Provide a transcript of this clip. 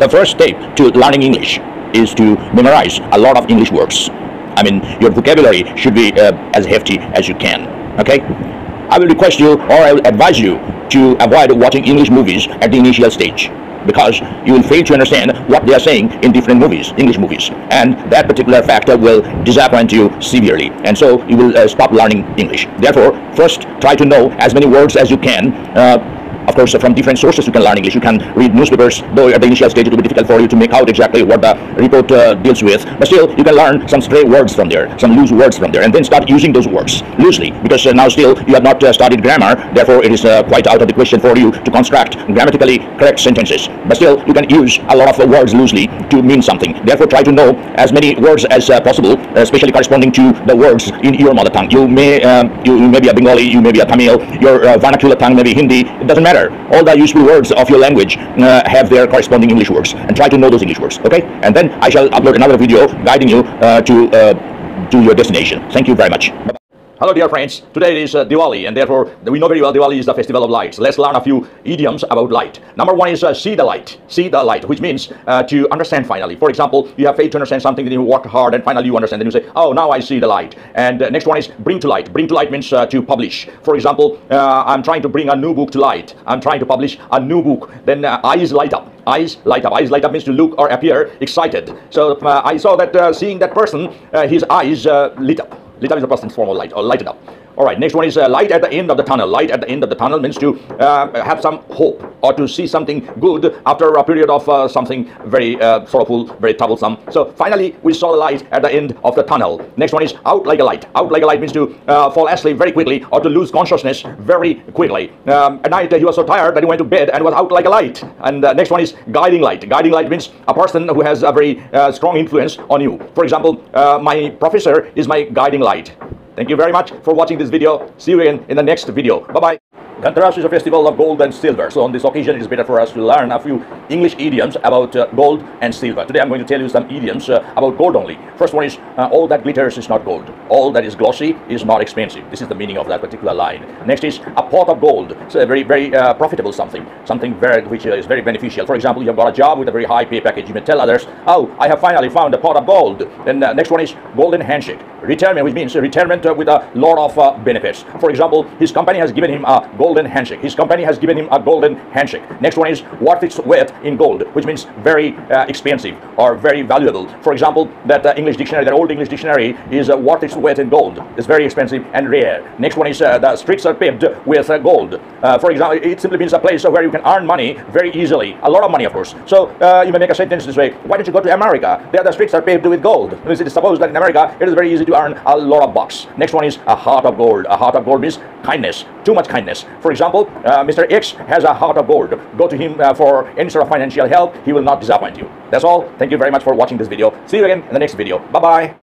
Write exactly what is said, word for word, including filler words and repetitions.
The first step to learning English is to memorize a lot of English words. I mean, your vocabulary should be uh, as hefty as you can, okay? I will request you, or I will advise you, to avoid watching English movies at the initial stage, because you will fail to understand what they are saying in different movies, English movies, and that particular factor will disappoint you severely, and so you will uh, stop learning English. Therefore, first try to know as many words as you can. Uh, of course, from different sources you can learn English. You can read newspapers, though at the initial stage it will be difficult for you to make out exactly what the report uh, deals with, but still you can learn some stray words from there, some loose words from there, and then start using those words loosely, because uh, now still you have not uh, studied grammar. Therefore, it is uh, quite out of the question for you to construct grammatically correct sentences, but still you can use a lot of uh, words loosely to mean something. Therefore, try to know as many words as uh, possible, especially corresponding to the words in your mother tongue. You may um, you, you may be a Bengali, you may be a Tamil, your uh, vernacular tongue may be Hindi, it doesn't matter. All the useful words of your language uh, have their corresponding English words, and try to know those English words, okay? And then I shall upload another video guiding you uh, to, uh, to your destination. Thank you very much. Bye-bye. Hello dear friends, today is uh, Diwali, and therefore we know very well Diwali is the festival of lights. Let's learn a few idioms about light. Number one is uh, see the light, see the light, which means uh, to understand finally. For example, you have failed to understand something, then you work hard and finally you understand, then you say, oh, now I see the light. And uh, next one is bring to light. Bring to light means uh, to publish. For example, uh, I'm trying to bring a new book to light. I'm trying to publish a new book. Then uh, eyes light up. Eyes light up. Eyes light up means to look or appear excited. So uh, I saw that uh, seeing that person, uh, his eyes uh, lit up. Lit up is the person's formal light, or lighted up. All right, next one is uh, light at the end of the tunnel. Light at the end of the tunnel means to uh, have some hope, or to see something good after a period of uh, something very uh, sorrowful, very troublesome. So finally, we saw the light at the end of the tunnel. Next one is out like a light. Out like a light means to uh, fall asleep very quickly, or to lose consciousness very quickly. Um, at night, uh, he was so tired that he went to bed and was out like a light. And uh, next one is guiding light. Guiding light means a person who has a very uh, strong influence on you. For example, uh, my professor is my guiding light. Thank you very much for watching this video. See you again in the next video. Bye-bye. Dhanteras is a festival of gold and silver. So on this occasion, it is better for us to learn a few English idioms about uh, gold and silver. Today, I'm going to tell you some idioms uh, about gold only. First one is, uh, all that glitters is not gold. All that is glossy is not expensive. This is the meaning of that particular line. Next is, a pot of gold. It's a very, very uh, profitable something. Something very, which is very beneficial. For example, you have got a job with a very high pay package. You may tell others, oh, I have finally found a pot of gold. Then uh, next one is, golden handshake. Retirement, which means retirement uh, with a lot of uh, benefits. For example, his company has given him a gold golden handshake. His company has given him a golden handshake. Next one is worth its weight in gold, which means very uh, expensive or very valuable. For example, that uh, English dictionary, that old English dictionary, is uh, worth its weight in gold. It's very expensive and rare. Next one is uh, the streets are paved with uh, gold. Uh, for example, it simply means a place where you can earn money very easily, a lot of money, of course. So uh, you may make a sentence this way: why don't you go to America? There the streets are paved with gold. It is supposed that in America it is very easy to earn a lot of bucks. Next one is a heart of gold. A heart of gold means kindness. Too much kindness. For example, uh, Mister X has a heart of gold. Go to him uh, for any sort of financial help. He will not disappoint you. That's all. Thank you very much for watching this video. See you again in the next video. Bye-bye.